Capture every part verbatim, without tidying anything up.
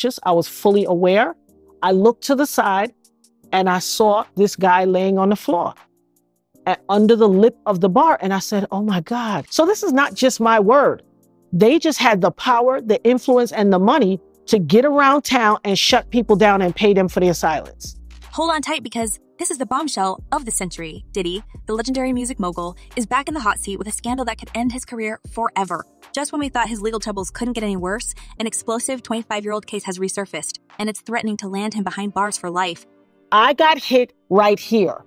conscious. I was fully aware. I looked to the side and I saw this guy laying on the floor at, under the lip of the bar. And I said, oh my God. So this is not just my word. They just had the power, the influence, and the money to get around town and shut people down and pay them for their silence. Hold on tight, because this is the bombshell of the century. Diddy, the legendary music mogul, is back in the hot seat with a scandal that could end his career forever. Just when we thought his legal troubles couldn't get any worse, an explosive twenty-five-year-old case has resurfaced, and it's threatening to land him behind bars for life. I got hit right here,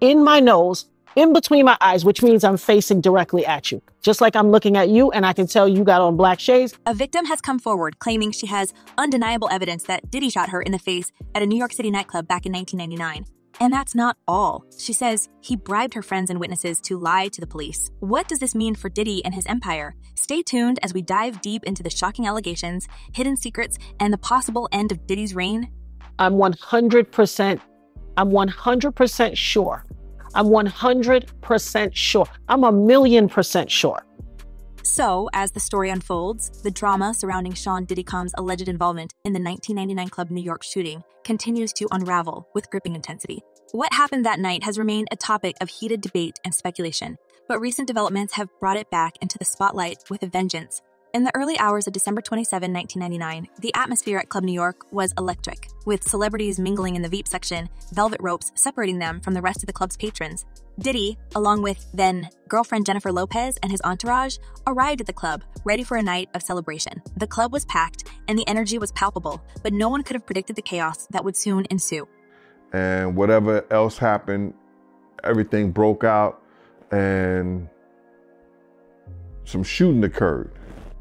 in my nose, in between my eyes, which means I'm facing directly at you. Just like I'm looking at you and I can tell you got on black shades. A victim has come forward claiming she has undeniable evidence that Diddy shot her in the face at a New York City nightclub back in nineteen ninety-nine. And that's not all. She says he bribed her friends and witnesses to lie to the police. What does this mean for Diddy and his empire? Stay tuned as we dive deep into the shocking allegations, hidden secrets, and the possible end of Diddy's reign. I'm one hundred percent, I'm one hundred percent sure. I'm one hundred percent sure. I'm a million percent sure. So, as the story unfolds, the drama surrounding Sean Diddy Combs' alleged involvement in the nineteen ninety-nine Club New York shooting continues to unravel with gripping intensity. What happened that night has remained a topic of heated debate and speculation, but recent developments have brought it back into the spotlight with a vengeance. In the early hours of December twenty-seventh, nineteen ninety-nine, the atmosphere at Club New York was electric, with celebrities mingling in the V I P section, velvet ropes separating them from the rest of the club's patrons. Diddy, along with then-girlfriend Jennifer Lopez and his entourage, arrived at the club, ready for a night of celebration. The club was packed, and the energy was palpable, but no one could have predicted the chaos that would soon ensue. And whatever else happened, everything broke out, and some shooting occurred.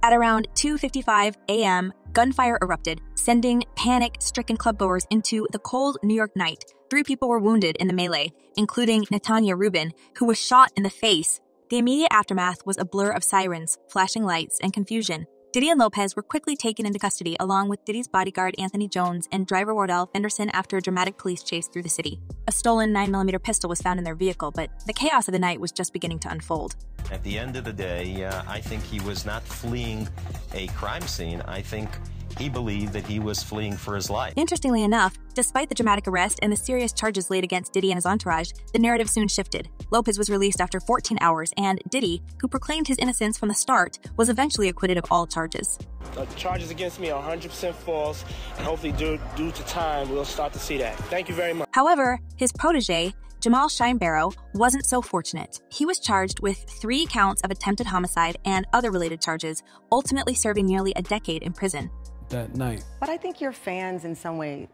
At around two fifty-five a m, gunfire erupted, sending panic-stricken clubgoers into the cold New York night. Three people were wounded in the melee, including Natania Reuben, who was shot in the face. The immediate aftermath was a blur of sirens, flashing lights, and confusion. Diddy and Lopez were quickly taken into custody, along with Diddy's bodyguard Anthony Jones and driver Wardell Fenderson, after a dramatic police chase through the city. A stolen nine millimeter pistol was found in their vehicle, but the chaos of the night was just beginning to unfold. At the end of the day, uh, I think he was not fleeing a crime scene. I think he believed that he was fleeing for his life. Interestingly enough, despite the dramatic arrest and the serious charges laid against Diddy and his entourage, the narrative soon shifted. Lopez was released after fourteen hours, and Diddy, who proclaimed his innocence from the start, was eventually acquitted of all charges. The charges against me are one hundred percent false, and hopefully due, due to time, we'll start to see that. Thank you very much. However, his protege, Jamal Scheinbarrow, wasn't so fortunate. He was charged with three counts of attempted homicide and other related charges, ultimately serving nearly a decade in prison. That night. But I think your fans in some way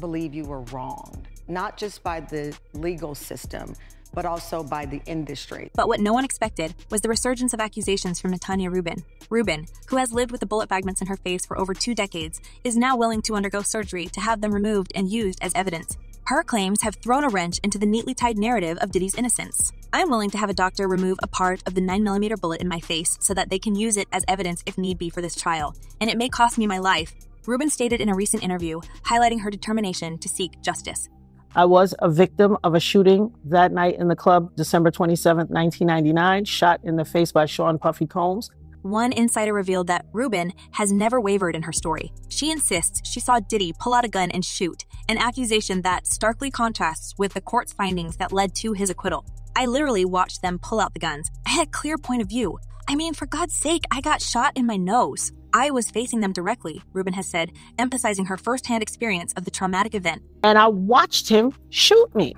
believe you were wronged, not just by the legal system, but also by the industry. But what no one expected was the resurgence of accusations from Natania Reuben. Reuben, who has lived with the bullet fragments in her face for over two decades, is now willing to undergo surgery to have them removed and used as evidence. Her claims have thrown a wrench into the neatly tied narrative of Diddy's innocence. I'm willing to have a doctor remove a part of the nine millimeter bullet in my face so that they can use it as evidence if need be for this trial, and it may cost me my life, Reuben stated in a recent interview, highlighting her determination to seek justice. I was a victim of a shooting that night in the club, December twenty-seventh, nineteen ninety-nine, shot in the face by Sean Puffy Combs. One insider revealed that Reuben has never wavered in her story. She insists she saw Diddy pull out a gun and shoot, an accusation that starkly contrasts with the court's findings that led to his acquittal. I literally watched them pull out the guns. I had a clear point of view. I mean, for God's sake, I got shot in my nose. I was facing them directly, Reuben has said, emphasizing her firsthand experience of the traumatic event. And I watched him shoot me.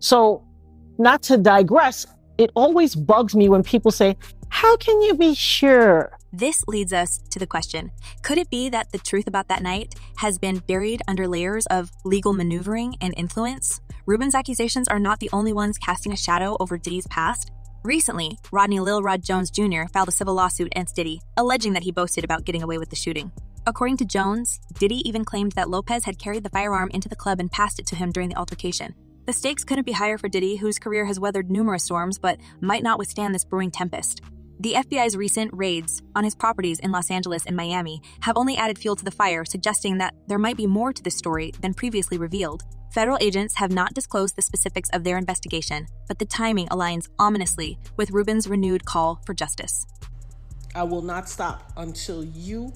So, not to digress, it always bugs me when people say, how can you be sure? This leads us to the question, could it be that the truth about that night has been buried under layers of legal maneuvering and influence? Reuben's accusations are not the only ones casting a shadow over Diddy's past. Recently, Rodney Lil Rod Jones Junior filed a civil lawsuit against Diddy, alleging that he boasted about getting away with the shooting. According to Jones, Diddy even claimed that Lopez had carried the firearm into the club and passed it to him during the altercation. The stakes couldn't be higher for Diddy, whose career has weathered numerous storms but might not withstand this brewing tempest. The F B I's recent raids on his properties in Los Angeles and Miami have only added fuel to the fire, suggesting that there might be more to this story than previously revealed. Federal agents have not disclosed the specifics of their investigation, but the timing aligns ominously with Reuben's renewed call for justice. I will not stop until you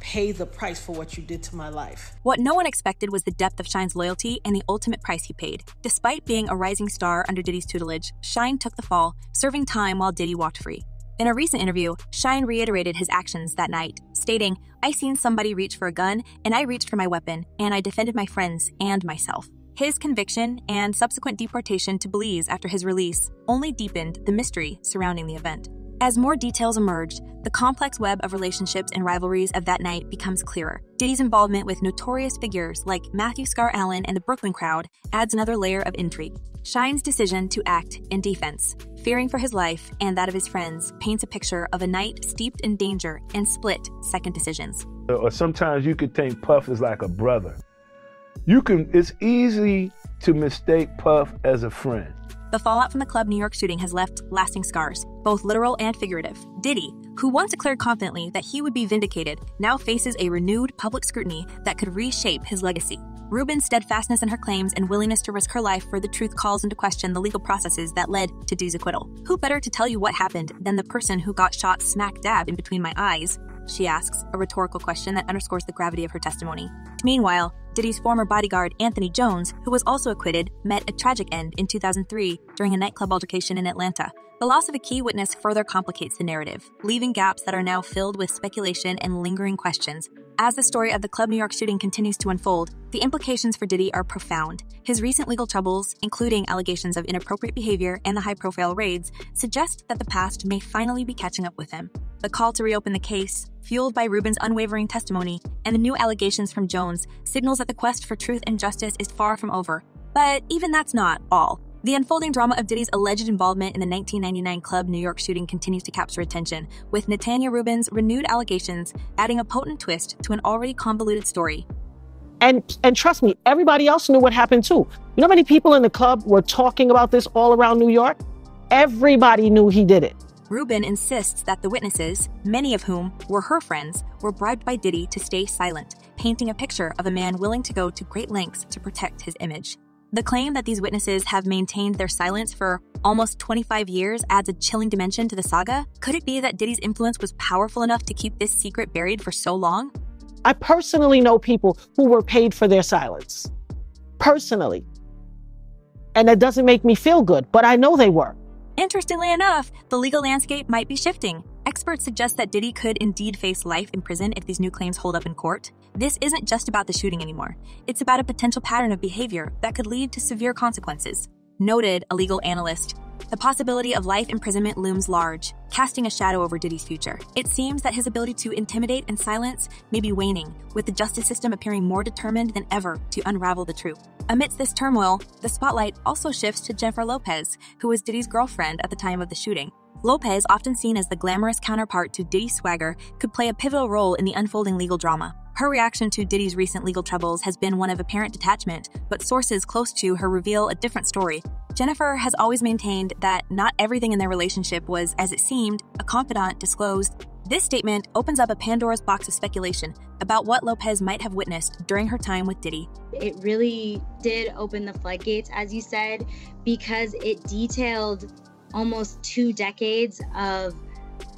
pay the price for what you did to my life. What no one expected was the depth of Shine's loyalty and the ultimate price he paid. Despite being a rising star under Diddy's tutelage, Shine took the fall, serving time while Diddy walked free. In a recent interview, Shine reiterated his actions that night, stating, "I seen somebody reach for a gun, and I reached for my weapon, and I defended my friends and myself." His conviction and subsequent deportation to Belize after his release only deepened the mystery surrounding the event. As more details emerged, the complex web of relationships and rivalries of that night becomes clearer. Diddy's involvement with notorious figures like Matthew Scar Allen and the Brooklyn crowd adds another layer of intrigue. Shine's decision to act in defense, fearing for his life and that of his friends, paints a picture of a night steeped in danger and split second decisions. Or sometimes you could think Puff is like a brother. You can, it's easy to mistake Puff as a friend. The fallout from the Club New York shooting has left lasting scars, both literal and figurative. Diddy, who once declared confidently that he would be vindicated, now faces a renewed public scrutiny that could reshape his legacy. Reuben's steadfastness in her claims and willingness to risk her life for the truth calls into question the legal processes that led to Diddy's acquittal. "Who better to tell you what happened than the person who got shot smack dab in between my eyes?" she asks, a rhetorical question that underscores the gravity of her testimony. Meanwhile, Diddy's former bodyguard, Anthony Jones, who was also acquitted, met a tragic end in two thousand three during a nightclub altercation in Atlanta. The loss of a key witness further complicates the narrative, leaving gaps that are now filled with speculation and lingering questions. As the story of the Club New York shooting continues to unfold, the implications for Diddy are profound. His recent legal troubles, including allegations of inappropriate behavior and the high-profile raids, suggest that the past may finally be catching up with him. The call to reopen the case, fueled by Reuben's unwavering testimony and the new allegations from Jones, signals that the quest for truth and justice is far from over. But even that's not all. The unfolding drama of Diddy's alleged involvement in the nineteen ninety-nine Club New York shooting continues to capture attention, with Natania Reuben's renewed allegations adding a potent twist to an already convoluted story. And, and trust me, everybody else knew what happened too. You know how many people in the club were talking about this all around New York? Everybody knew he did it. Reuben insists that the witnesses, many of whom were her friends, were bribed by Diddy to stay silent, painting a picture of a man willing to go to great lengths to protect his image. The claim that these witnesses have maintained their silence for almost twenty-five years adds a chilling dimension to the saga. Could it be that Diddy's influence was powerful enough to keep this secret buried for so long? I personally know people who were paid for their silence. Personally. And that doesn't make me feel good, but I know they were. Interestingly enough, the legal landscape might be shifting. Experts suggest that Diddy could indeed face life in prison if these new claims hold up in court. This isn't just about the shooting anymore. It's about a potential pattern of behavior that could lead to severe consequences. Noted a legal analyst, the possibility of life imprisonment looms large, casting a shadow over Diddy's future. It seems that his ability to intimidate and silence may be waning, with the justice system appearing more determined than ever to unravel the truth. Amidst this turmoil, the spotlight also shifts to Jennifer Lopez, who was Diddy's girlfriend at the time of the shooting. Lopez, often seen as the glamorous counterpart to Diddy's swagger, could play a pivotal role in the unfolding legal drama. Her reaction to Diddy's recent legal troubles has been one of apparent detachment, but sources close to her reveal a different story. Jennifer has always maintained that not everything in their relationship was, as it seemed, a confidant disclosed. This statement opens up a Pandora's box of speculation about what Lopez might have witnessed during her time with Diddy. It really did open the floodgates, as you said, because it detailed almost two decades of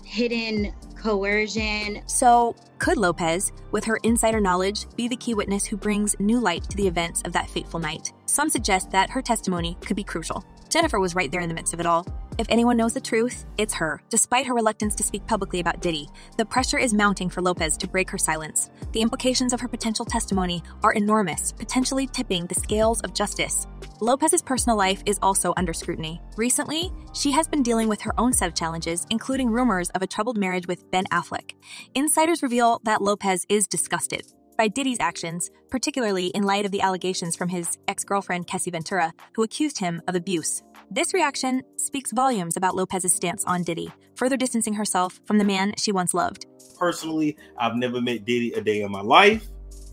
hidden coercion. So could Lopez, with her insider knowledge, be the key witness who brings new light to the events of that fateful night? Some suggest that her testimony could be crucial. Jennifer was right there in the midst of it all. If anyone knows the truth, it's her. Despite her reluctance to speak publicly about Diddy, the pressure is mounting for Lopez to break her silence. The implications of her potential testimony are enormous, potentially tipping the scales of justice. Lopez's personal life is also under scrutiny. Recently, she has been dealing with her own set of challenges, including rumors of a troubled marriage with Ben Affleck. Insiders reveal that Lopez is disgusted by Diddy's actions, particularly in light of the allegations from his ex-girlfriend Cassie Ventura, who accused him of abuse. This reaction speaks volumes about Lopez's stance on Diddy, further distancing herself from the man she once loved. Personally, I've never met Diddy a day in my life,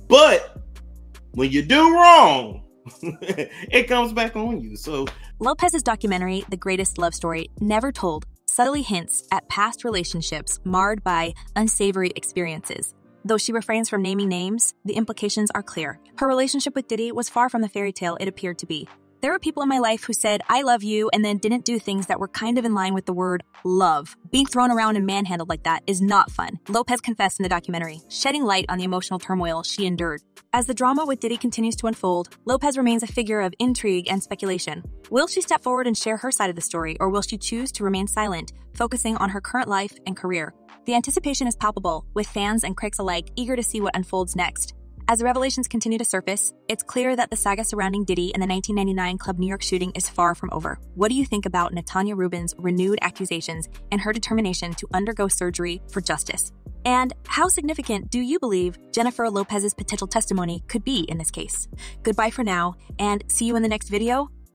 but when you do wrong, it comes back on you. So Lopez's documentary, The Greatest Love Story Never Told, subtly hints at past relationships marred by unsavory experiences. Though she refrains from naming names, the implications are clear. Her relationship with Diddy was far from the fairy tale it appeared to be. There are people in my life who said, I love you, and then didn't do things that were kind of in line with the word love. Being thrown around and manhandled like that is not fun. Lopez confessed in the documentary, shedding light on the emotional turmoil she endured. As the drama with Diddy continues to unfold, Lopez remains a figure of intrigue and speculation. Will she step forward and share her side of the story, or will she choose to remain silent, focusing on her current life and career? The anticipation is palpable, with fans and critics alike eager to see what unfolds next. As the revelations continue to surface, it's clear that the saga surrounding Diddy and the nineteen ninety-nine Club New York shooting is far from over. What do you think about Natania Reuben's renewed accusations and her determination to undergo surgery for justice? And how significant do you believe Jennifer Lopez's potential testimony could be in this case? Goodbye for now, and see you in the next video.